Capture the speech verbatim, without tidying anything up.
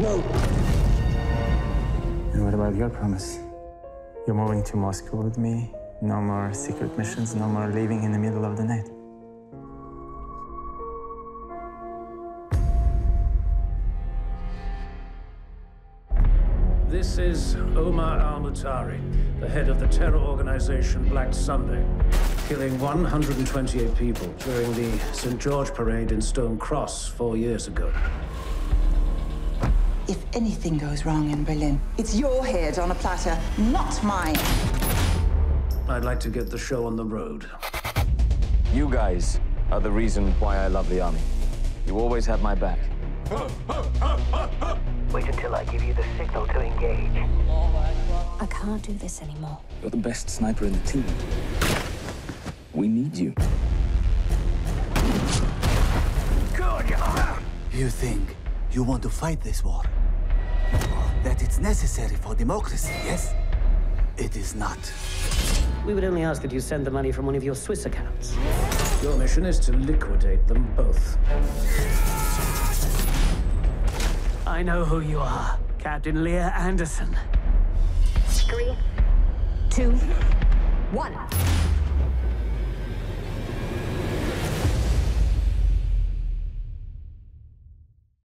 No. And what about your promise? You're moving to Moscow with me. No more secret missions, no more leaving in the middle of the night. This is Omar al-Mutari, the head of the terror organization Black Sunday, killing one hundred twenty-eight people during the Saint George parade in Stone Cross four years ago. If anything goes wrong in Berlin, it's your head on a platter, not mine. I'd like to get the show on the road. You guys are the reason why I love the army. You always have my back. Wait until I give you the signal to engage. I can't do this anymore. You're the best sniper in the team. We need you. Good. You think you want to fight this war? That it's necessary for democracy, yes? It is not. We would only ask that you send the money from one of your Swiss accounts. Your mission is to liquidate them both. I know who you are, Captain Lea Anderson. Three, two, one.